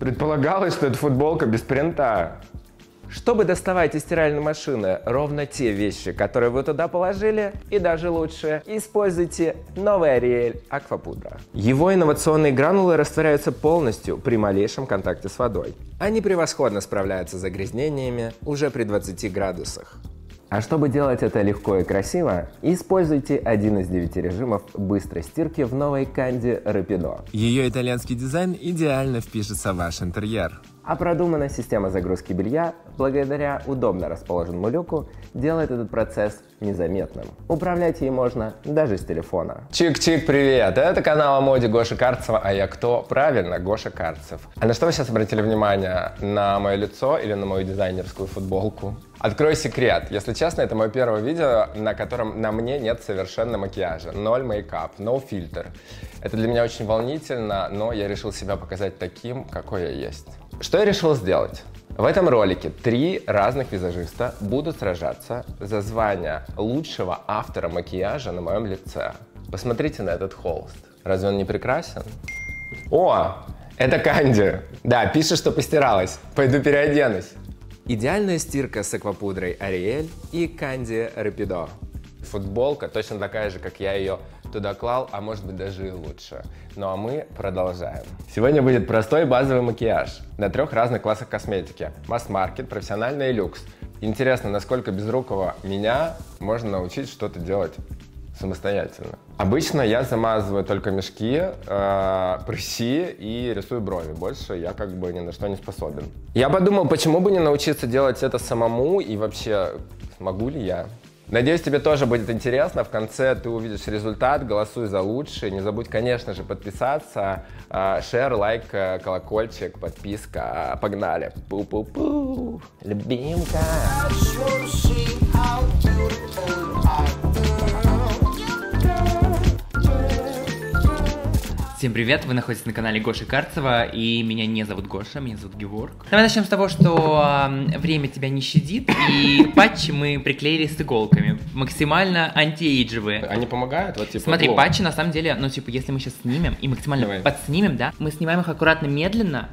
Предполагалось, что это футболка без принта. Чтобы доставать из стиральной машины ровно те вещи, которые вы туда положили, и даже лучше, используйте новый Ариэль Аквапудра. Его инновационные гранулы растворяются полностью при малейшем контакте с водой. Они превосходно справляются с загрязнениями уже при 20 градусах. А чтобы делать это легко и красиво, используйте один из 9 режимов быстрой стирки в новой Candy Rapido. Ее итальянский дизайн идеально впишется в ваш интерьер. А продуманная система загрузки белья, благодаря удобно расположенному люку, делает этот процесс незаметным. Управлять ей можно даже с телефона. Чик-чик, привет! Это канал о моде Гоши Карцева, а я кто? Правильно, Гоша Карцев. А на что вы сейчас обратили внимание? На мое лицо или на мою дизайнерскую футболку? Открою секрет. Если честно, это мое первое видео, на котором на мне нет совершенно макияжа. 0 мейкап, no фильтр. Это для меня очень волнительно, но я решил себя показать таким, какой я есть. Что я решил сделать? В этом ролике 3 разных визажиста будут сражаться за звание лучшего автора макияжа на моем лице. Посмотрите на этот холст. Разве он не прекрасен? О, это Канди. Да, пишет, что постиралась. Пойду переоденусь. Идеальная стирка с аквапудрой Ариэль и Candy Rapido. Футболка точно такая же, как я ее туда клал, а может быть даже и лучше. Ну а мы продолжаем. Сегодня будет простой базовый макияж на 3 разных классах косметики. Масс-маркет, профессиональный и люкс. Интересно, насколько безрукого меня можно научить что-то делать самостоятельно. Обычно я замазываю только мешки, прыщи и рисую брови. Больше я как бы ни на что не способен. Я подумал, почему бы не научиться делать это самому и вообще могу ли я? Надеюсь, тебе тоже будет интересно. В конце ты увидишь результат. Голосуй за лучший. Не забудь, конечно же, подписаться. Шер, лайк, колокольчик, подписка. Погнали. Пу-пу-пу. Любимка. Всем привет, вы находитесь на канале Гоши Карцева, и меня не зовут Гоша, меня зовут Геворг. Давай начнем с того, что время тебя не щадит, и патчи мы приклеили с иголками, максимально антиэйджевые. Они помогают? Вот, типа, смотри, патчи на самом деле, ну типа, если мы сейчас снимем и максимально подснимем, да, мы снимаем их аккуратно, медленно,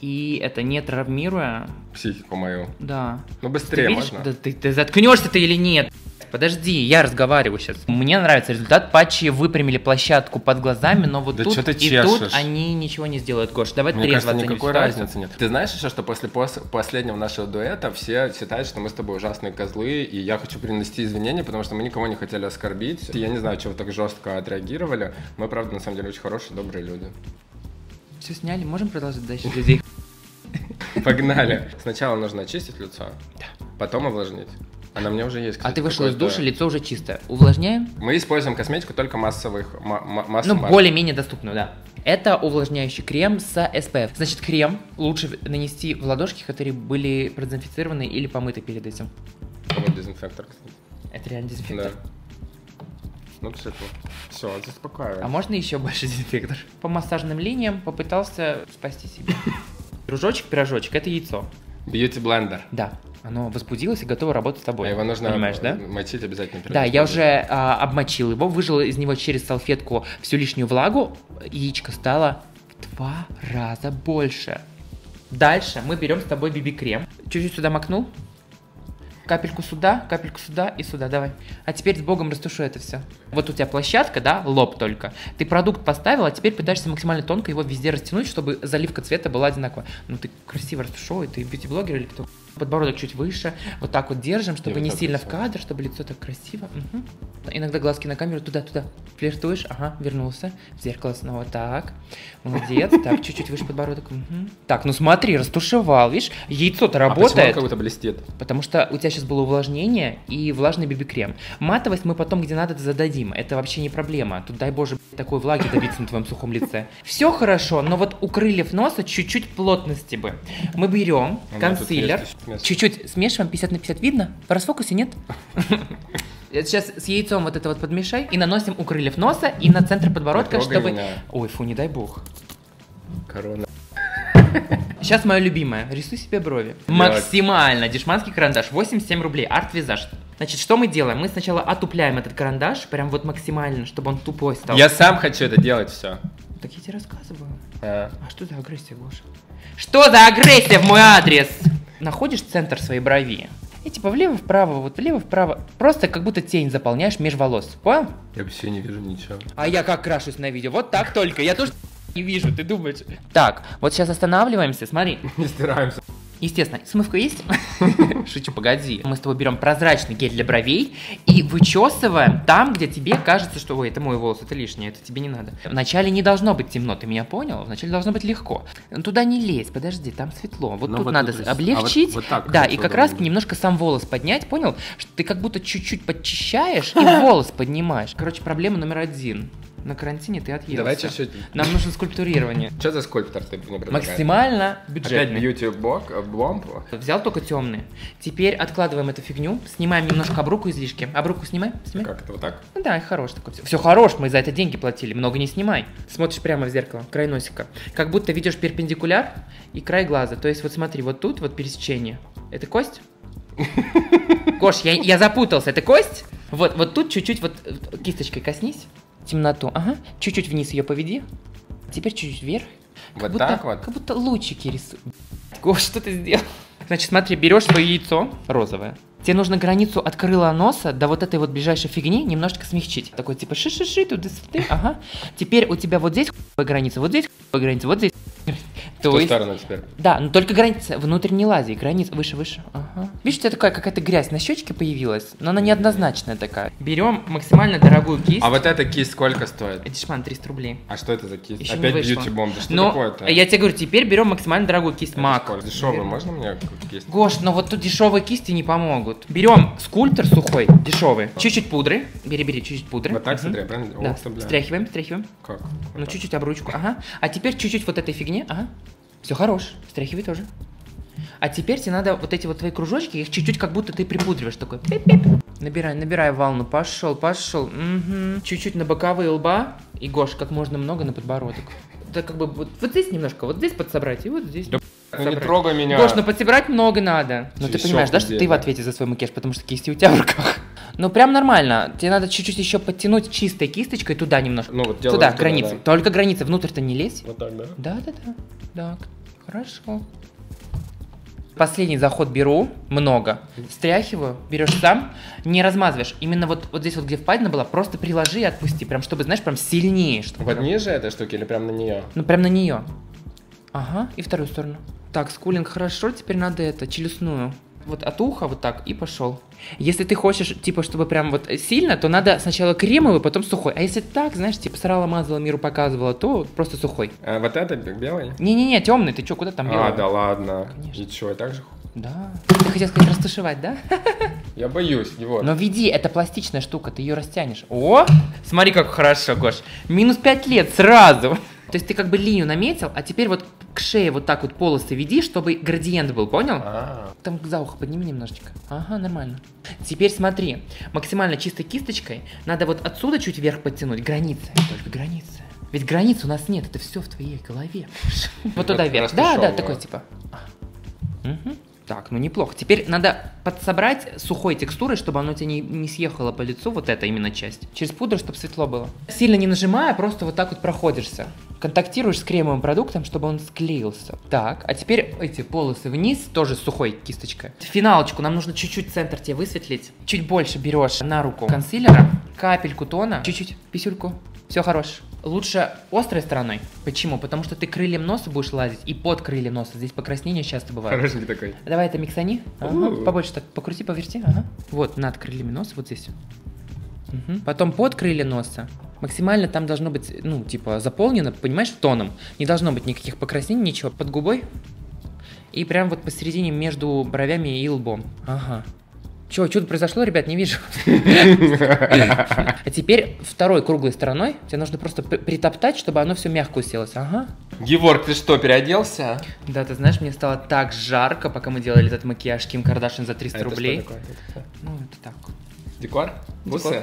и это не травмируя... Психику мою. Да. Ну быстрее ты видишь, можно. Ты заткнешься ты или нет? Подожди, я разговариваю сейчас. Мне нравится результат. Патчи выпрямили площадку под глазами, но вот да тут и чешешь. Тут они ничего не сделают, Гош. Давай трезво оценим ситуацию. Никакой разницы нет. Ты знаешь еще, что после последнего нашего дуэта все считают, что мы с тобой ужасные козлы, и я хочу принести извинения, потому что мы никого не хотели оскорбить. Я не знаю, чего так жестко отреагировали. Мы, правда, на самом деле очень хорошие, добрые люди. Все сняли, можем продолжить дальше людей? Погнали. Сначала нужно очистить лицо, потом увлажнить. А на мне уже есть. А ты вышел из душа, лицо уже чистое. Увлажняем. Мы используем косметику только массовых. Ну, более-менее доступную, да. Это увлажняющий крем с SPF. Значит, крем лучше нанести в ладошки, которые были продезинфицированы или помыты перед этим. Вот дезинфектор, кстати. Это реально дезинфектор? Да. Ну, кстати, все, заспокаиваю. А можно еще больше дезинфектор? По массажным линиям попытался спасти себя. Кружочек-пирожочек, это яйцо. Бьюти-блендер. Да. Оно возбудилось и готово работать с тобой. А его нужно, понимаешь, да? Мочить обязательно. Да, я уже обмочил его, выжил из него через салфетку всю лишнюю влагу. Яичко стало в 2 раза больше. Дальше мы берем с тобой BB-крем. Чуть-чуть сюда макнул. Капельку сюда и сюда, давай. А теперь с богом растушу это все. Вот у тебя площадка, да, лоб только. Ты продукт поставил, а теперь пытаешься максимально тонко его везде растянуть, чтобы заливка цвета была одинаковая. Ну ты красиво растушевый, ты бьюти-блогер или кто? Подбородок чуть выше, вот так вот держим, чтобы не сильно в кадр, чтобы лицо так красиво. Угу. Иногда глазки на камеру туда-туда флиртуешь, ага, вернулся, в зеркало снова, так, молодец, так, чуть-чуть выше подбородок. Угу. Так, ну смотри, растушевал, видишь, яйцо-то работает. А почему он как будто блестит? Потому что у тебя сейчас было увлажнение и влажный BB-крем. Матовость мы потом где надо зададим, это вообще не проблема, тут дай боже такой влаги добиться на твоем сухом лице. Все хорошо, но вот у крыльев носа чуть-чуть плотности бы. Мы берем консилер. Чуть-чуть смешиваем, 50 на 50 видно? В расфокусе нет? Сейчас с яйцом вот это вот подмешай и наносим у крыльев носа и на центр подбородка, чтобы... Ой, фу, не дай бог. Корона. Сейчас мое любимое. Рисуй себе брови. Максимально. Дешманский карандаш. 87 рублей. Арт-визаж. Значит, что мы делаем? Мы сначала отупляем этот карандаш, прям вот максимально, чтобы он тупой стал. Я сам хочу это делать все. Так я тебе рассказываю. А что за агрессия, Гоша? Что за агрессия в мой адрес? Находишь центр своей брови. И типа влево-вправо, вот влево-вправо. Просто как будто тень заполняешь меж волос. Понял? Я вообще не вижу ничего. А я как крашусь на видео? Вот так только. Я тоже не вижу, ты думаешь. Так, вот сейчас останавливаемся, смотри. Не стираемся. Естественно, смывка есть? Шучу, погоди. Мы с тобой берем прозрачный гель для бровей и вычесываем там, где тебе кажется, что ой, это мой волос, это лишнее, это тебе не надо. Вначале не должно быть темно, ты меня понял? Вначале должно быть легко. Туда не лезь, подожди, там светло. Вот тут надо облегчить, да, и как раз немножко сам волос поднять, понял? Что ты как будто чуть-чуть подчищаешь и волос поднимаешь. Короче, проблема номер один. На карантине ты отъелся. Давай чуть-чуть. Нам нужно скульптурирование. Что за скульптор ты мне предлагаешь? Максимально бюджетный. Опять бьюти-бомб? Взял только темные. Теперь откладываем эту фигню, снимаем немножко обруку излишки. Обруку снимай, снимай. Как-то вот так. Ну, да, хорош такой. Все хорош, мы за это деньги платили, много не снимай. Смотришь прямо в зеркало, край носика. Как будто видишь перпендикуляр и край глаза. То есть вот смотри, вот тут вот пересечение. Это кость? Гош, я запутался, это кость? Вот тут чуть-чуть вот кисточкой коснись. Темноту, ага, чуть-чуть вниз ее поведи, теперь чуть-чуть вверх, как вот будто, так вот, как будто лучики рисуют. Гош, что ты сделал? Значит, смотри, берешь свое яйцо розовое, тебе нужно границу от крыла носа до вот этой вот ближайшей фигни немножечко смягчить, такой типа ши-ши-ши, туда-сюда, ага, теперь у тебя вот здесь хуевая граница, вот здесь хуевая граница, вот здесь. То есть, да, но только граница, внутрь не лази, граница выше-выше, ага. Видишь, у тебя такая какая-то грязь на щечке появилась, но она неоднозначная такая. Берем максимально дорогую кисть. А вот эта кисть сколько стоит? Это шман, 300 рублей. А что это за кисть? Еще опять бьюти-бомба, что такое-то? Я тебе говорю, теперь берем максимально дорогую кисть MAC. Дешевую, можно мне кисть? Гош, но вот тут дешевые кисти не помогут. Берем скульптор сухой, дешевый, чуть-чуть пудры, бери-бери, чуть-чуть пудры. Вот так, смотри, правильно? Стряхиваем, стряхиваем. Как? Ну, чуть-чуть обручку, ага. А теперь чуть-чуть вот этой фигни, ага. Все хорош, встряхивай тоже. А теперь тебе надо вот эти вот твои кружочки, их чуть-чуть как будто ты припудриваешь, такой пип-пип. Набирай, набирай волну, пошел, пошел. Чуть-чуть на боковые лба и, Гош, как можно много на подбородок. Это как бы вот здесь немножко, вот здесь подсобрать и вот здесь. Да, не трогай меня. Гош, ну подсобрать много надо. Но ты понимаешь, да, что ты в ответе за свой макияж, потому что кисти у тебя в руках. Ну прям нормально, тебе надо чуть-чуть еще подтянуть чистой кисточкой туда немножко, ну, вот туда, к границе, да. Только границы, внутрь-то не лезь. Вот так, да? Да-да-да, так, хорошо. Последний заход беру, много, стряхиваю, берешь сам, не размазываешь. Именно вот здесь вот, где впадина была, просто приложи и отпусти, прям чтобы, знаешь, прям сильнее. Чтобы вот прям... ниже этой штуки или прям на нее? Ну прям на нее. Ага, и вторую сторону. Так, скулинг хорошо, теперь надо это, челюстную. Вот от уха вот так и пошел. Если ты хочешь, типа, чтобы прям вот сильно, то надо сначала кремовый, потом сухой. А если так, знаешь, типа, срала, мазала, миру показывала, то просто сухой. А вот это белый? Не-не-не, темный, ты че, куда там белый? А, да ладно. Конечно. И че, и так же? Да. Ты хотел сказать растушевать, да? Я боюсь его. Но веди, это пластичная штука, ты ее растянешь. О, смотри, как хорошо, Гош. Минус 5 лет сразу. То есть ты как бы линию наметил, а теперь вот к шее вот так вот полосы веди, чтобы градиент был, понял? Там за ухо подними немножечко. Ага, нормально. Теперь смотри, максимально чистой кисточкой надо вот отсюда чуть вверх подтянуть, границы, только границы. Ведь границ у нас нет, это все в твоей голове. Вот туда вверх. Да, да, такой типа. Так, ну неплохо. Теперь надо подсобрать сухой текстурой, чтобы оно тебе не съехало по лицу, вот эта именно часть. Через пудру, чтобы светло было. Сильно не нажимая, просто вот так вот проходишься. Контактируешь с кремовым продуктом, чтобы он склеился. Так, а теперь эти полосы вниз, тоже сухой кисточкой. Финалочку, нам нужно чуть-чуть центр тебе высветлить. Чуть больше берешь на руку консилера, капельку тона, чуть-чуть писюльку. Все хорош. Лучше острой стороной. Почему? Потому что ты крыльем носа будешь лазить и под крыльем носа. Здесь покраснение часто бывает. Хорошенький такой. Давай это миксани. Ага. Побольше так покрути, поверти. Ага. Вот над крыльями носа, вот здесь. Угу. Потом под крылья носа. Максимально там должно быть, ну, типа, заполнено, понимаешь, тоном. Не должно быть никаких покраснений, ничего. Под губой. И прям вот посередине между бровями и лбом. Ага. Чего, чудо произошло, ребят, не вижу. А теперь второй круглой стороной тебе нужно просто притоптать, чтобы оно все мягко уселось. Ага. Геворг, ты что, переоделся? Да, ты знаешь, мне стало так жарко, пока мы делали этот макияж Ким Кардашин за 300 рублей. Ну, это так. Декор? Бусы?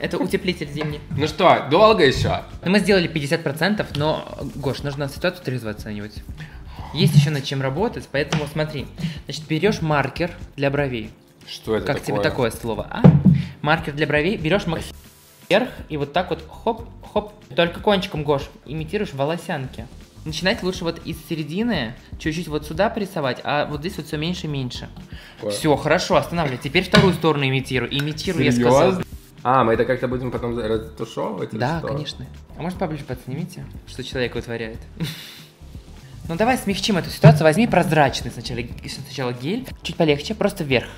Это утеплитель зимний. Ну что, долго еще? Мы сделали 50%, но, Гош, нужно ситуацию трезво оценивать. Есть еще над чем работать, поэтому смотри. Значит, берешь маркер для бровей. Что это? Как такое? Тебе такое слово? А? Маркер для бровей берешь максимально вверх и вот так вот хоп-хоп. Только кончиком, Гош, имитируешь волосянки. Начинать лучше вот из середины, чуть-чуть вот сюда прессовать, а вот здесь вот все меньше и меньше. Все, хорошо, останавливай. Теперь вторую сторону имитирую. Имитирую, я сказал. А, мы это как-то будем потом разтушевывать? Да, конечно. А может поближе подснимите, что человек вытворяет? Ну давай смягчим эту ситуацию, возьми прозрачный сначала гель, чуть полегче, просто вверх.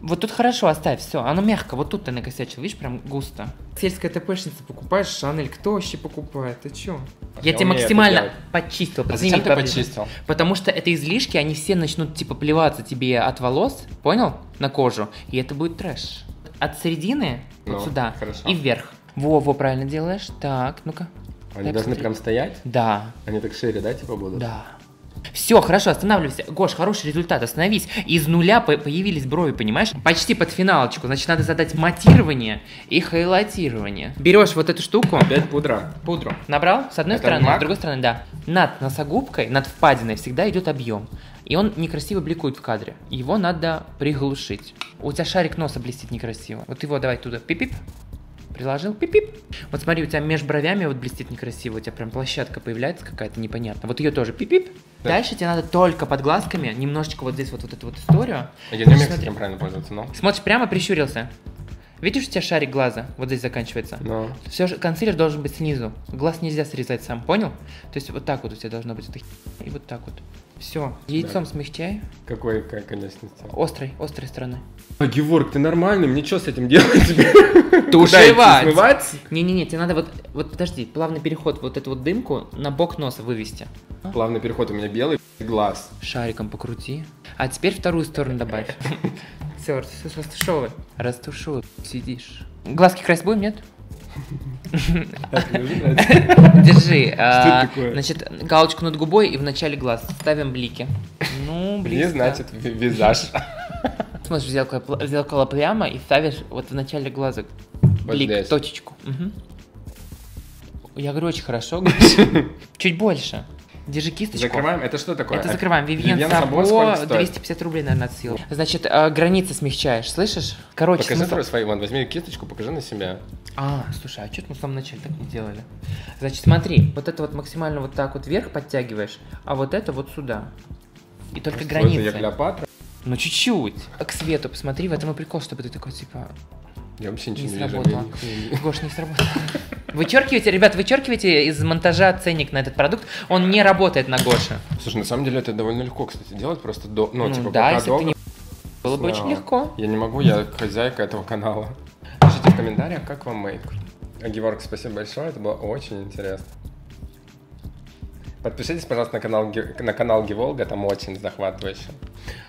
Вот тут хорошо, оставь, все, оно мягко, вот тут ты накосячил, видишь, прям густо. Сельская ТПшница покупаешь, Шанель, кто вообще покупает, ты чё? Я тебе максимально почистил. А зачем ты почистил? Потому что это излишки, они все начнут типа плеваться тебе от волос, понял, на кожу, и это будет трэш. От середины, ну, вот сюда, хорошо. И вверх. Во-во, правильно делаешь, так, ну-ка. Они должны прям стоять? Да. Они так шире, да, типа будут? Да. Все, хорошо, останавливайся. Гош, хороший результат, остановись. Из нуля появились брови, понимаешь? Почти под финалочку, значит, надо задать матирование и хайлайтирование. Берешь вот эту штуку. Опять пудра. Пудру. Набрал? С одной стороны, MAC? С другой стороны, да. Над носогубкой, над впадиной всегда идет объем. И он некрасиво бликует в кадре. Его надо приглушить. У тебя шарик носа блестит некрасиво. Вот его давай туда, пип-пип. Приложил, пип-пип. Вот смотри, у тебя между бровями вот блестит некрасиво, у тебя прям площадка появляется какая-то непонятная. Вот ее тоже пип-пип. Да. Дальше тебе надо только под глазками, немножечко вот здесь вот эту вот историю. Я не умею с этим правильно пользоваться, но... Смотришь, прямо прищурился. Видишь, у тебя шарик глаза вот здесь заканчивается? Но. Все же консилер должен быть снизу. Глаз нельзя срезать сам, понял? То есть вот так вот у тебя должно быть. И вот так вот. Все, яйцом да. Смягчай. Какой, конечно. Острой, острой стороны. А, Геворг, ты нормальный, мне что с этим делать? Тушевать? Не-не-не, тебе надо вот, подожди, плавный переход, вот эту вот дымку на бок носа вывести. Плавный переход, у меня белый глаз. Шариком покрути. А теперь вторую сторону добавь. Все, растушевывай. Растушевывай, сидишь. Глазки красить будем, нет? Держи. Значит, галочку над губой и в начале глаз ставим блики. Ну, близко. Не значит визаж. Смотришь в зеркало прямо и ставишь вот в начале глаза блик, точечку. Я говорю, очень хорошо. Чуть больше. Держи кисточку. Закрываем? Это что такое? Это закрываем. Вивьен Сабо, 250 рублей, наверное, от силы. Значит, границы смягчаешь, слышишь? Короче, покажи второй свой, Иван, возьми кисточку, покажи на себя. А, слушай, а что мы в самом начале так не делали? Значит, смотри, вот это вот максимально вот так вот вверх подтягиваешь, а вот это вот сюда. И только границы. Я Клеопатра? Ну, чуть-чуть. К свету посмотри, в этом и прикол, чтобы ты такой, типа... Я вообще ничего не сработало. Гош, не сработало. Вычеркивайте, ребят, вычеркивайте из монтажа ценник на этот продукт. Он не работает на Гоше. Слушай, на самом деле это довольно легко, кстати, делать просто до... Ну, типа, да, если долго... ты не... Было бы очень легко. Я не могу, я хозяйка этого канала. Пишите в комментариях, как вам мейк. Геворг, спасибо большое, это было очень интересно. Подпишитесь, пожалуйста, на канал Геворга, там очень захватывающе.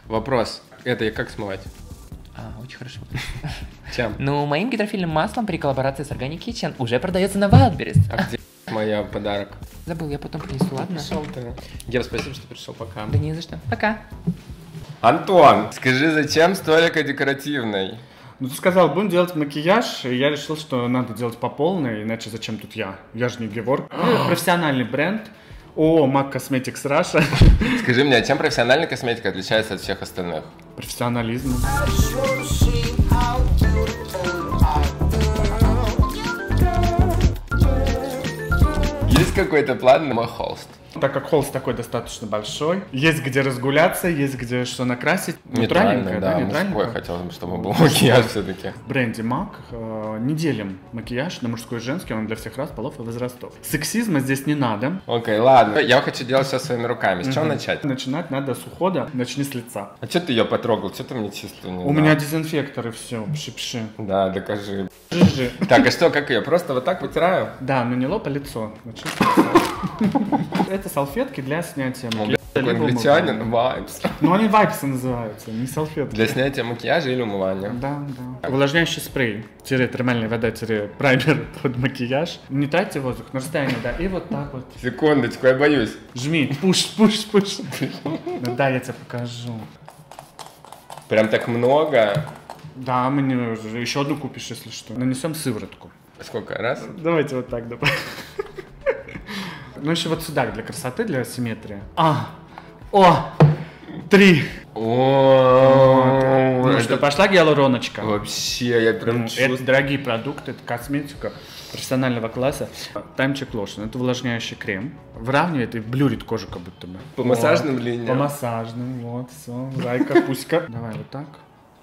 Вопрос. Это как смывать? Очень хорошо. Чем? Ну, моим гидрофильным маслом при коллаборации с Organic Kitchen уже продается на Wildberries. А где моя подарок? Забыл, я потом принесу, ладно? Гер, спасибо, что пришел, пока. Да не за что, пока. Антон, скажи, зачем столик декоративный? Ну, ты сказал, будем делать макияж, и я решил, что надо делать по полной, иначе зачем тут я? Я же не Геворг. Профессиональный бренд. О, MAC Cosmetics Russia. Скажи мне, а чем профессиональная косметика отличается от всех остальных? Профессионализм. Есть какой-то план на мой холст? Так как холст такой достаточно большой, есть где разгуляться, есть где что накрасить. Нейтральненькое, да, мужской хотелось бы, чтобы был макияж все-таки. В бренде MAC не делим макияж на мужской и женский, он для всех рас, полов и возрастов. Сексизма здесь не надо. Окей, ладно. Я хочу делать все своими руками. С чего начать? Начинать надо с ухода, начни с лица. А что ты ее потрогал? Что ты мне чисто не... У меня дезинфекторы, все, пши-пши. Да, докажи. Так, а что, как ее? Просто вот так вытираю? Да, но не лоб, а лицо. Это салфетки для снятия макияжа. Англичанин, вайпс. Ну они вайпсы называются, не салфетки. Для снятия макияжа или умывания. Да, да. Увлажняющий спрей, термальная вода, праймер под макияж. Не тратьте воздух, на расстоянии, да, и вот так вот. Секундочку, я боюсь. Жми, пуш, пуш, пуш. Да, я тебе покажу. Прям так много? Да, мне еще одну купишь, если что. Нанесем сыворотку. Сколько раз? Давайте вот так добавим. Ну еще вот сюда для красоты, для симметрии. А, о, 3. Ну что, пошла гиалуроночка. Вообще, я прям чувствую. Это дорогие продукты, это косметика профессионального класса. Таймчек лошадь, это увлажняющий крем. Выравнивает и блюрит кожу как будто бы. По массажным линиям? По массажным, вот, все, зайка, пуська. Давай вот так.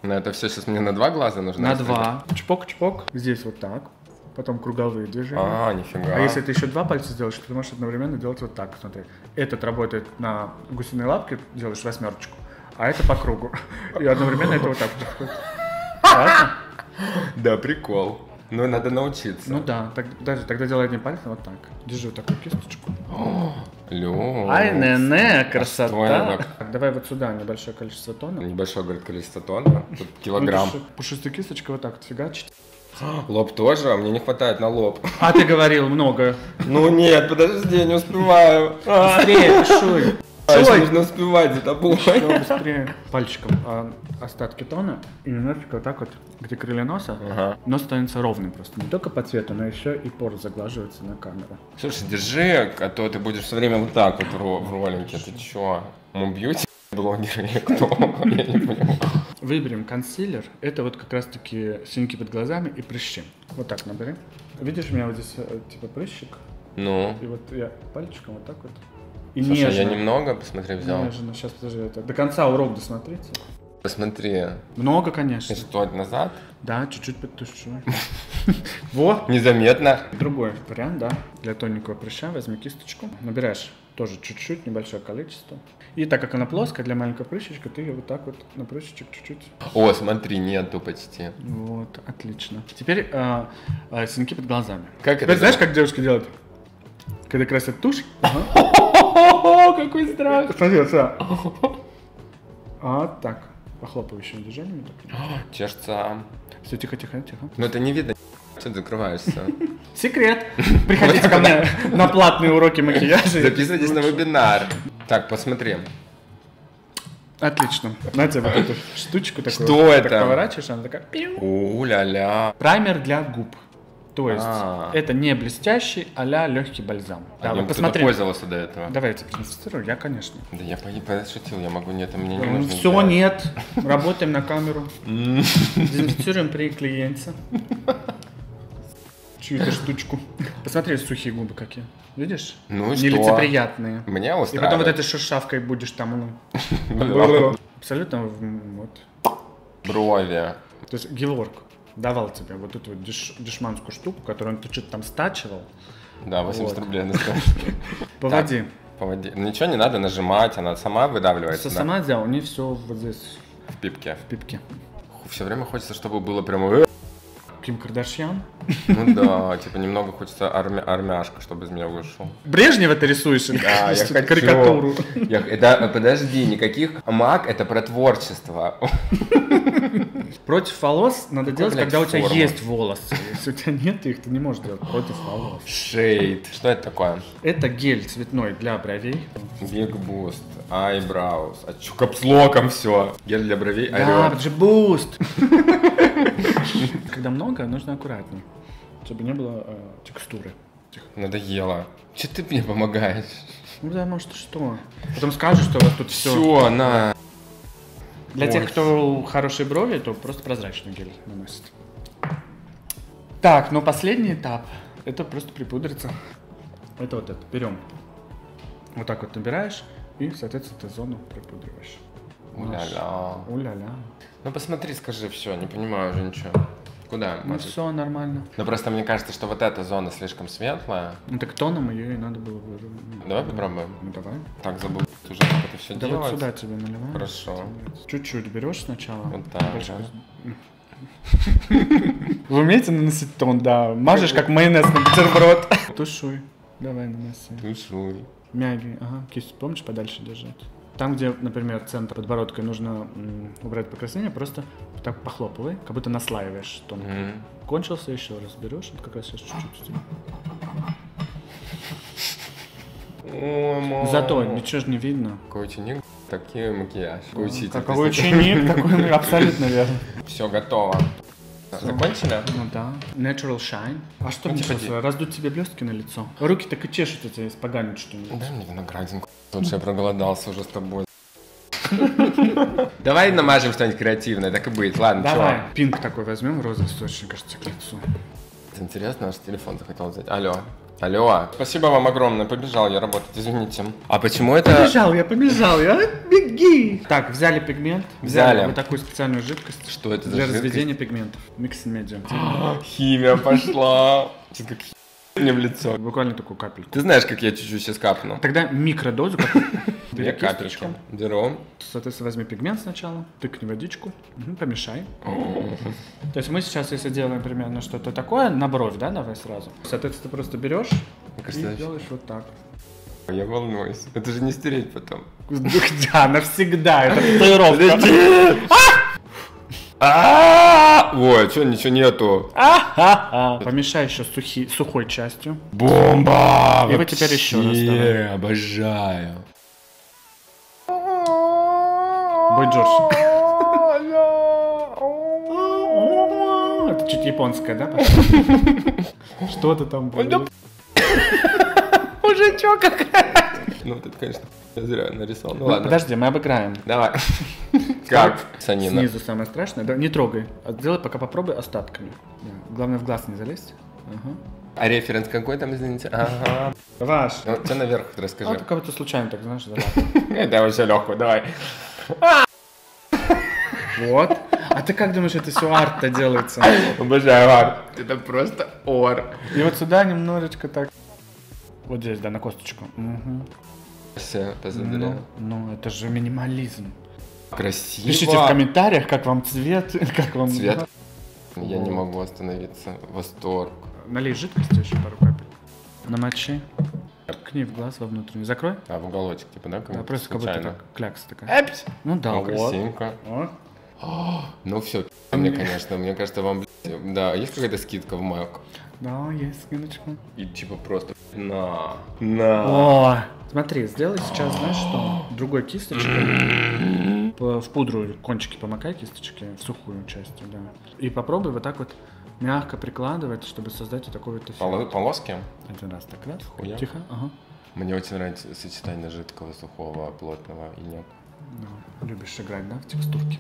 Но это все сейчас мне на два глаза нужно? На два. Чпок-чпок, здесь вот так. Потом круговые движения. А, нифига. А если ты еще два пальца сделаешь, ты можешь одновременно делать вот так, смотри. Этот работает на гусиной лапке, делаешь восьмерочку, а это по кругу. И одновременно это вот так. Да, прикол. Но надо научиться. Ну да, даже тогда делай одним пальцем вот так. Держи вот такую кисточку. Лёд. Ай, не-не, красота. Давай вот сюда небольшое количество тона. Небольшое, говорит, количество тона. Тут килограмм. Пушистая кисточка вот так вот фигачит. Лоб тоже? А мне не хватает на лоб. А ты говорил много. Ну нет, подожди, не успеваю. Быстрее, пишуй. Нужно успевать за тобой. Быстрее. Пальчиком остатки тона и немножечко вот так вот, где крылья носа, нос становится ровным просто. Не только по цвету, но еще и поры заглаживаются на камеру. Слушай, держи, а то ты будешь все время вот так вот в ролике. Ты че? Мы бьете? Блогер или кто? Я не понимаю. Выберем консилер. Это вот как раз таки синяки под глазами и прыщи. Вот так набери. Видишь, у меня вот здесь типа прыщик. Ну. И вот я пальчиком вот так вот. И слушай, нежно. Я немного, посмотри, взял. Нежно. Сейчас, подожди, это... до конца урок досмотрите. Посмотри. Много, конечно. И что, назад? Да, чуть-чуть подтушу. Вот. Незаметно. Другой вариант, да. Для тоненького прыща возьми кисточку. Набираешь тоже чуть-чуть, небольшое количество. И так как она плоская, для маленького прыщичка, ты ее вот так вот на прыщичек чуть-чуть. О, смотри, нету почти. Вот, отлично. Теперь синяки под глазами. Как это? Знаешь, как девушки делают? Когда красят тушь. Какой страх. Смотри, вот сюда. А, так. Похлопывающими движениями. Чешется. Все, тихо-тихо-тихо. Ну это не видно. Что ты закрываешься? Секрет! Приходите ко мне на платные уроки макияжа. Записывайтесь на вебинар. Так, посмотри. Отлично. На тебе вот эту штучку такую. Что это? Так поворачиваешь, она такая... У-ля-ля. Праймер для губ. То есть это не блестящий, а-ля легкий бальзам. Да, вот посмотри. Ты пользовался до этого? Давай я тебе продемонстрирую, я, конечно. Да я пошутил, я могу, нет, мне не нужно. Все, нет. Работаем на камеру. Демонстрируем при клиенте. Чью-то штучку. Посмотри, сухие губы какие. Видишь? Ну и что? Нелицеприятные. Меня устраивает. И потом вот этой шершавкой будешь там. Абсолютно вот. Брови. То есть Геворг давал тебе вот эту вот дешманскую штуку, которую он что-то там стачивал. Да, 80 рублей на стачке. Поводи. Поводи. Ничего не надо нажимать, она сама выдавливается. Сама взяла, у нее все вот здесь. В пипке. В пипке. Все время хочется, чтобы было прямо... Ким Кардашьян. Ну да, типа немного хочется армяшка, чтобы из меня вышел. Брежнева ты рисуешь? Да, я хочу. Карикатуру. Подожди, никаких мак, это про творчество. Против волос надо делать, когда у тебя есть волосы. Если у тебя нет их, ты не можешь делать против волос. Шейд. Что это такое? Это гель цветной для бровей. Биг Буст, Айбраус. А чё, капслоком все. Гель для бровей, Ариэль. Да, же Буст. Когда много, нужно аккуратнее, чтобы не было текстуры. Надоело. Че ты мне помогаешь? Ну да, может что? Потом скажешь, что у вас тут все. Все, на. Для тех, кто хорошие брови, то просто прозрачный гель наносит. Так, но последний этап, это просто припудриться. Это вот это, берем. Вот так вот набираешь и, соответственно, эту зону припудриваешь. Уля-ля. Уля-ля. Ну посмотри, скажи, все, не понимаю уже ничего. Куда? Ну все нормально. Но просто мне кажется, что вот эта зона слишком светлая. Ну так тоном ее и надо было выровнять. Давай попробуем. Ну давай. Так забыл уже, как это все делать. Да вот сюда тебе наливаем. Хорошо. Чуть-чуть берешь сначала. Вот так. Вы умеете наносить тон, да. Мажешь как майонез на бутерброд. Тушуй. Давай наноси. Тушуй. Мягкий, ага. Кисть, помнишь, подальше держать. Там, где, например, центр подбородка нужно убрать покраснение, просто так похлопывай, как будто наслаиваешь тонко. Кончился, еще раз берешь, вот как раз сейчас чуть-чуть. Зато ничего же не видно. Какой ученик, такие макияж. Какой ученик, такой абсолютно верно. Все готово. Закончено? Ну да. Natural Shine. А что мне раздуть тебе блестки на лицо? Руки так и чешут у тебя, испоганят что-нибудь. Дай мне виноградинку. Лучше я проголодался уже с тобой. Давай намажем что-нибудь креативное, так и будет. Ладно, давай. Пинг такой возьмем, розовый, очень, кажется, к лицу. Интересно, аж телефон захотел взять. Алло. Алло, спасибо вам огромное, побежал я работать, извините. А почему это... Побежал я, беги! Так, взяли пигмент, взяли вот такую специальную жидкость. Что это за жидкость? Для разведения пигментов, микс-медиум. Химия пошла! Сейчас как мне в лицо. Буквально такую капельку. Ты знаешь, как я чуть-чуть сейчас капну? Тогда микродозу капельку. Две капельки. Беру. Соответственно, возьми пигмент сначала, тыкни водичку, помешай. То есть мы сейчас, если делаем примерно что-то такое, на бровь, да, давай сразу. Соответственно, ты просто берешь и делаешь вот так. Я волнуюсь. Это же не стереть потом. Да, навсегда. Это татуировка. Ой, что, ничего нету. Помешай еще сухой частью. Бомба! И вот теперь еще раз. Не, обожаю. Бой Джордж. Это чуть японская, да? Что ты там было? Уже чё какая? Ну, это, конечно, зря нарисовал. Ну, ладно. Подожди, мы обыграем. Давай. Как? Снизу самое страшное. Да, не трогай. Сделай пока, попробуй остатками. Главное, в глаз не залезть. А референс какой там, извините? Ага. Ваш. Тебя наверх расскажи. Ну, как-то случайно так, знаешь, это вообще легкую, давай. Вот. А ты как думаешь, это все арт-то делается? Обожаю арт. Это просто ор. И вот сюда немножечко так. Вот здесь, да, на косточку. Все, ну, это же минимализм. Красиво. Пишите в комментариях, как вам цвет, как вам... Цвет? Я не могу остановиться. Восторг. Налей жидкости еще пару капель. Намочи. Ткни в глаз во внутренний. Закрой. А, в уголочек, типа, да? Да, просто как будто клякса такая. Эпс! Ну да, вот. Красивенько. Ну все, мне, конечно, мне кажется, вам, да, есть какая-то скидка в MAC? Да, есть скидочка. И типа просто на. О, смотри, сделай сейчас, знаешь, что? Другой кисточкой. В пудру кончики помакай кисточки, в сухую часть, да. И попробуй вот так вот мягко прикладывать, чтобы создать вот такой вот эффект. Полоски? Один раз так раз. Хуя. Тихо. Ага. Мне очень нравится сочетание жидкого, сухого, плотного и нет. Да. Любишь играть, да, в текстурке?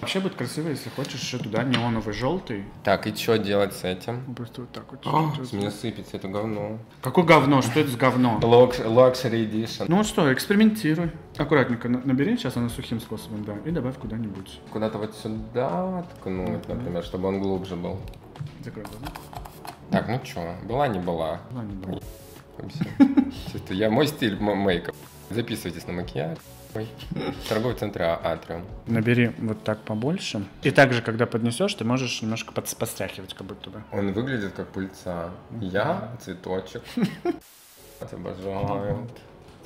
Вообще будет красиво, если хочешь еще туда неоновый желтый. Так, и что делать с этим? Просто вот так вот. С меня сыпется это говно. Какое говно? Что это за говно? Luxury Edition. Ну что, экспериментируй. Аккуратненько набери, сейчас она сухим способом, да, и добавь куда-нибудь. Куда-то вот сюда ткнуть, например, чтобы он глубже был. Закрой глаза. Так, ну что, была не была? Была не была. Я мой стиль мейка. Записывайтесь на макияж. Торговый центр Атриум. Набери вот так побольше. И также, когда поднесешь, ты можешь немножко подстряхивать, как будто бы. Он выглядит как пыльца. Я цветочек. Обожаю.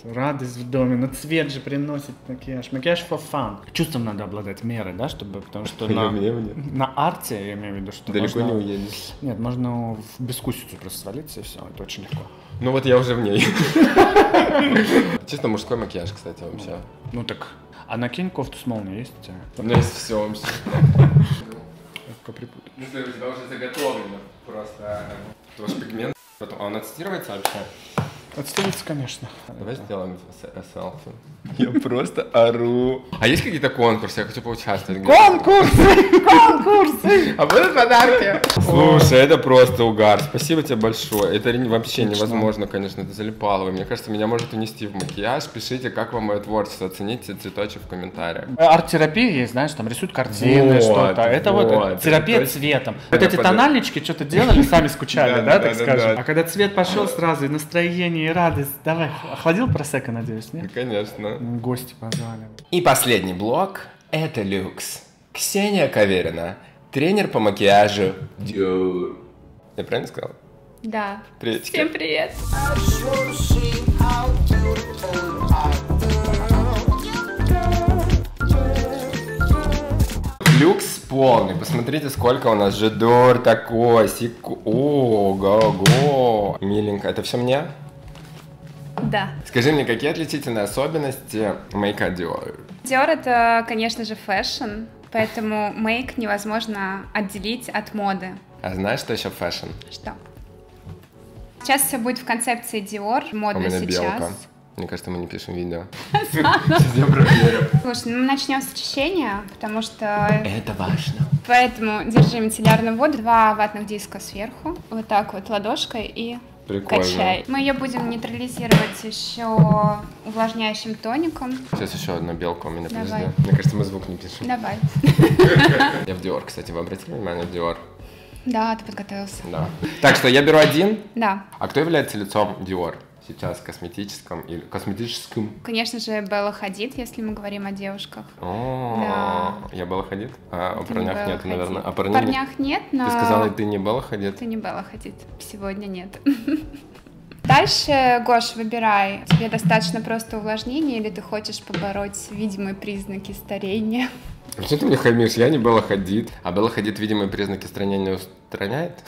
Радость в доме, но цвет же приносит макияж. Макияж for fun. Чувством надо обладать мерой, да, чтобы, потому что на арте, я имею в виду, что далеко не уедешь. Нет, можно в бескусицу просто свалиться и все, это очень легко. Ну вот я уже в ней. Чисто мужской макияж, кстати, вообще. Ну так, а накинь кофту с молнией есть у тебя? У меня есть все вообще. Ну ты у тебя уже заготовлено просто. Тоже пигмент. А он отстирывается вообще? Отступится, конечно. Давай сделаем селфи. Я просто ору. А есть какие-то конкурсы? Я хочу поучаствовать. Конкурсы! Конкурсы! А будут подарки? Слушай, это просто угар. Спасибо тебе большое. Это вообще невозможно, конечно, это залипало. Мне кажется, меня может унести в макияж. Пишите, как вам мое творчество. Оцените цветочек в комментариях. Арт-терапия есть, знаешь, там рисуют картины, что-то. Это вот терапия цветом. Вот эти тональнички что-то делали, сами скучали, да, так скажем? А когда цвет пошел сразу, и настроение, радость. Давай, охладил просека, надеюсь, нет? Конечно. Гости позвали. И последний блок – это люкс. Ксения Каверина, тренер по макияжу Диор. Я правильно сказал? Да. Приветики. Всем привет. Люкс полный. Посмотрите, сколько у нас Жадор такой, сику. О, го-го. Миленько. Это все мне? Да. Скажи мне, какие отличительные особенности мейка Диор? Диор — это, конечно же, фэшн, поэтому мейк невозможно отделить от моды. А знаешь, что еще фэшн? Что? Сейчас все будет в концепции Диор, модно сейчас. Белка. Мне кажется, мы не пишем видео. Слушай, ну мы начнем с очищения, потому что... Это важно. Поэтому держи мицеллярную воду, 2 ватных диска сверху, вот так вот ладошкой и... Прикольно. Качай. Мы ее будем нейтрализировать еще увлажняющим тоником. Сейчас еще одна белка у меня. Давай. Мне кажется, мы звук не пишем. Давай. Я в Диор, кстати, вы обратили внимание, в Диор? Да, ты подготовился. Да. Так что я беру один? Да. А кто является лицом Диор сейчас, косметическом или косметическим? Конечно же, Белла Хадид, если мы говорим о девушках. О, я Белла Хадид? А о парнях нет, наверное. О парнях нет, но... Ты сказала, ты не Белла Хадид? Ты не Белла Хадид. Сегодня нет. Дальше, Гош, выбирай. Тебе достаточно просто увлажнения или ты хочешь побороть видимые признаки старения? Почему ты мне хамишь? Я не Белла Хадид. А Белла Хадид видимые признаки старения не устраняет?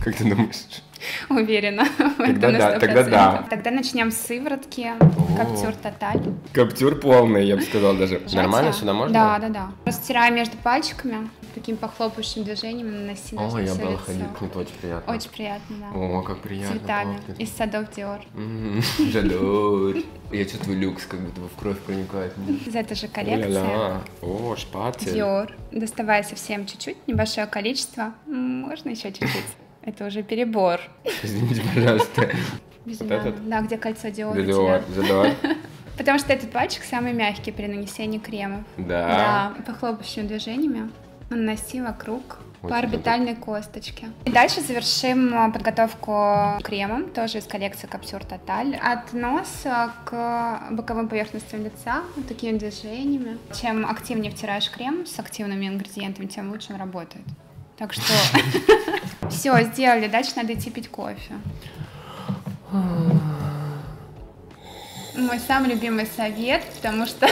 Как ты думаешь? Уверена. Тогда да. Тогда начнем с сыворотки. Капсюр Тоталь. Капсюр полный, я бы сказала даже. Нормально сюда можно? Да, да, да. Просто стираем между пальчиками, таким похлопающим движением наносим на все лицо. О, я была ходить, очень приятно. Очень приятно, да. О, как приятно. Цветами из садов Диор. Жадор. Я чувствую люкс, как будто в кровь проникает. Из этой же коллекции. О, шпатель. Диор. Доставай совсем чуть-чуть, небольшое количество. Можно еще чуть-чуть. Это уже перебор. Извините, пожалуйста. Вот этот? Да, где кольцо Диор. Потому что этот пальчик самый мягкий при нанесении кремов. Да. Да, похлопающими движениями наноси вокруг по орбитальной косточке. И дальше завершим подготовку кремом, тоже из коллекции Капсюр Тоталь. От носа к боковым поверхностям лица, вот такими движениями. Чем активнее втираешь крем с активными ингредиентами, тем лучше он работает. Так что все, сделали. Дальше надо идти пить кофе. Мой самый любимый совет, потому что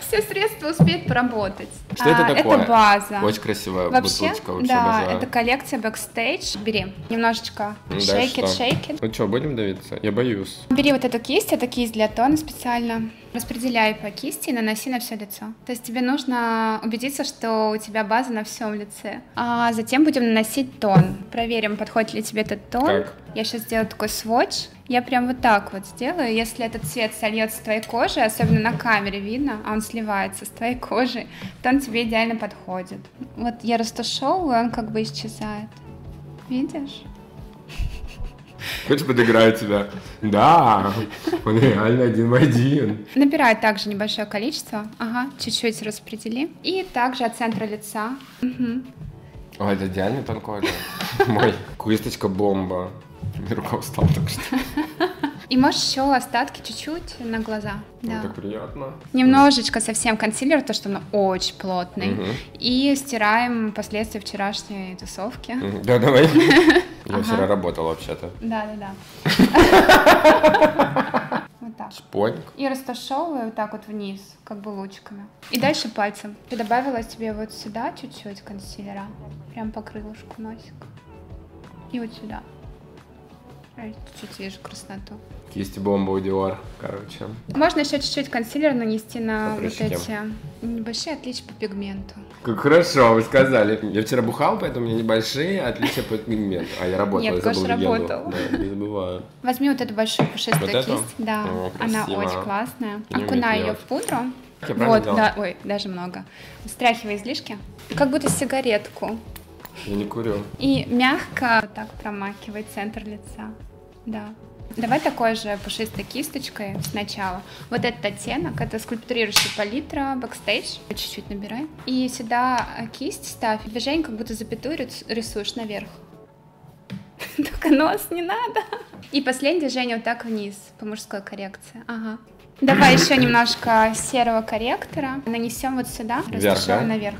все средства успеют поработать. Что это такое? Это база. Очень красивая бутылочка. Вообще, да, это коллекция Backstage. Бери немножечко. Shake it, shake it. Ну что, будем давиться? Я боюсь. Бери вот эту кисть, это кисть для тона специально. Распределяй по кисти и наноси на все лицо. То есть тебе нужно убедиться, что у тебя база на всем лице. А затем будем наносить тон. Проверим, подходит ли тебе этот тон. Так. Я сейчас сделаю такой сводч. Я прям вот так вот сделаю. Если этот цвет сольется с твоей кожи, особенно на камере видно, а он сливается с твоей кожей, то он тебе идеально подходит. Вот я растушевываю, он как бы исчезает. Видишь? Хочешь подыграть тебя? Да, он реально один в один. Набирай также небольшое количество. Ага, чуть-чуть распредели. И также от центра лица. Угу. О, это идеальный тон кожи. Мой кисточка-бомба. Рука устала так что. И можешь еще остатки чуть-чуть на глаза. Да. Так приятно. Немножечко совсем консилер, то что он очень плотный. Угу. И стираем последствия вчерашней тусовки. Да, давай. Я вчера работала вообще-то. Да-да-да. Вот так. Шпоньк. И растушевываю вот так вот вниз, как бы лучиками. И дальше пальцем. Я добавила тебе вот сюда чуть-чуть консилера. Прям по крылышку носик. И вот сюда. Чуть-чуть вижу красноту. Есть бомба у Диор, короче. Можно еще чуть-чуть консилер нанести на вот эти небольшие отличия по пигменту. Как хорошо, вы сказали. Я вчера бухал, поэтому у меня небольшие отличия по пигменту. А я работал, я забыл легенду. Да, не забываю. Возьми вот эту большую пушистую кисть. Да, она очень классная. Окунай ее в пудру. Вот, да, ой, даже много. Стряхивай излишки. Как будто сигаретку. Я не курю. И мягко вот так промакивай центр лица. Да. Давай такой же пушистой кисточкой сначала. Вот этот оттенок, это скульптурирующая палитра, Backstage. Чуть-чуть набирай. И сюда кисть ставь. Движение как будто запятую рисуешь наверх. Только нос не надо. И последнее движение вот так вниз, по мужской коррекции. Ага. Давай еще немножко серого корректора. Нанесем вот сюда, растушевываем наверх.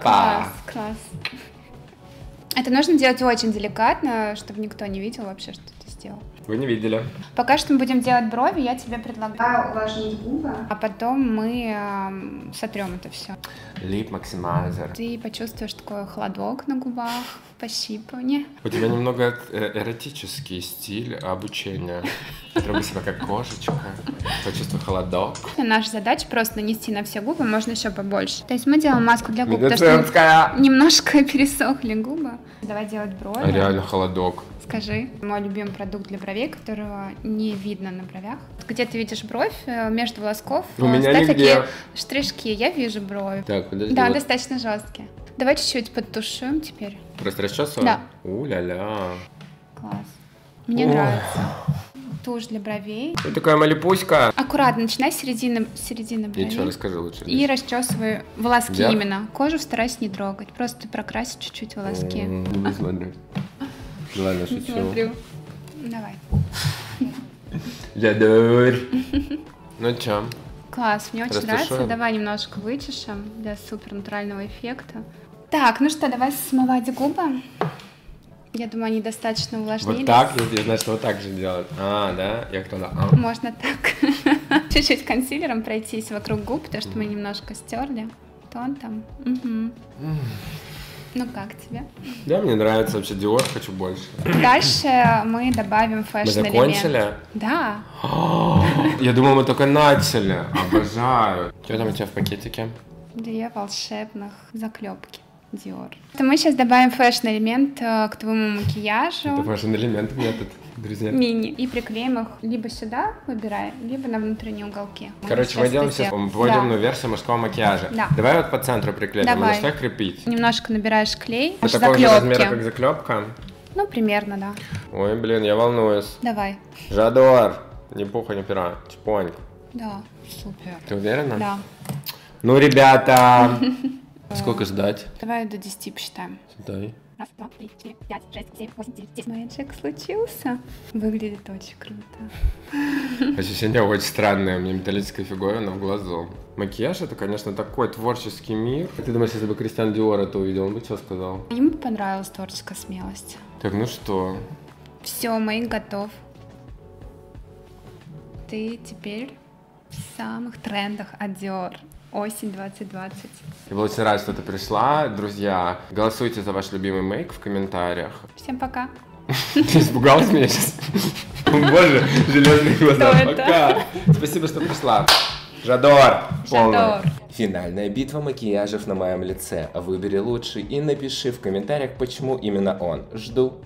Класс, класс. Это нужно делать очень деликатно, чтобы никто не видел вообще, что ты сделал. Вы не видели. Пока что мы будем делать брови, я тебе предлагаю увлажнить губы, а потом мы сотрем это все. Lip maximizer. Ты почувствуешь такой холодок на губах, пощипывание. У тебя немного эротический стиль обучения. Трогай себя как кошечка, почувствуй холодок. Наша задача просто нанести на все губы, можно еще побольше. То есть мы делаем маску для губ, потому что немножко пересохли губы. Давай делать брови. Реально холодок. Скажи. Мой любимый продукт для бровей, которого не видно на бровях. Где ты видишь бровь между волосков? У меня нигде. Такие штришки. Я вижу брови. Так, подожди. Да, вот. Достаточно жесткие. Давай чуть-чуть подтушим теперь. Просто расчесываем? Да. У-ля-ля. Класс. Мне нравится. Тушь для бровей. Это такая малипуська. Аккуратно, начинай с середины бровей. Я что расскажу лучше. И расчесываю волоски именно. Кожу стараюсь не трогать. Просто прокрасить чуть-чуть волоски. Не смотрю. Ладно, шучу. Смотрю. Давай. Жадор. Ну чё? Класс, мне очень нравится. Давай немножко вычешем для супер натурального эффекта. Так, ну что, давай смывать губы. Я думаю, они достаточно увлажнились. Вот так? Я знаю, что вот так же делают. А, да? Я кто-то... Можно так. Чуть-чуть консилером пройтись вокруг губ, потому что мы немножко стерли. Тон там. Ну как тебе? Да, мне нравится вообще Диор, хочу больше. Дальше мы добавим фэшн элемент. Мы закончили? Да. Я думал, мы только начали. Обожаю. Что там у тебя в пакетике? Две волшебных заклепки. Диор. Мы сейчас добавим фэшн-элемент к твоему макияжу. Это фэшн-элемент метод, друзья. Мини. И приклеим их либо сюда, выбирай, либо на внутренние уголки. Короче, мы делаем сейчас подобную версию мужского макияжа. Да. Давай вот по центру приклеим, давай. Что крепить. Немножко набираешь клей. Это такого же размера, как заклепка? Ну, примерно, да. Ой, блин, я волнуюсь. Давай. Жадор, ни пуха, ни пера, чпоньк. Да, супер. Ты уверена? Да. Ну, ребята... Сколько ждать? Давай до 10 посчитаем. Дай. 1, 2, 3, 4, 5, 6, 7, 8, 9, 10. Мэджик случился. Выглядит очень круто. Ощущение очень странное. У меня металлическая фиговина в глазу. Макияж — это, конечно, такой творческий мир. Ты думаешь, если бы Кристиан Диор это увидел, он бы что сказал? Ему понравилась творческая смелость. Так, ну что? Все, мейк готов. Ты теперь в самых трендах от Диор. Осень 2020. Я был очень рад, что ты пришла. Друзья, голосуйте за ваш любимый мейк в комментариях. Всем пока. Ты испугалась меня сейчас? Боже, железные глаза. Пока. Спасибо, что пришла. Жадор. Жадор. Финальная битва макияжев на моем лице. Выбери лучший и напиши в комментариях, почему именно он. Жду.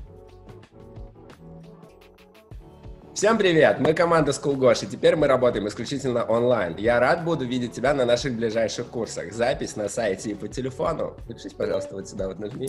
Всем привет! Мы команда SchoolGosh, и теперь мы работаем исключительно онлайн. Я рад буду видеть тебя на наших ближайших курсах. Запись на сайте и по телефону. Запишись, пожалуйста, вот сюда вот нажми.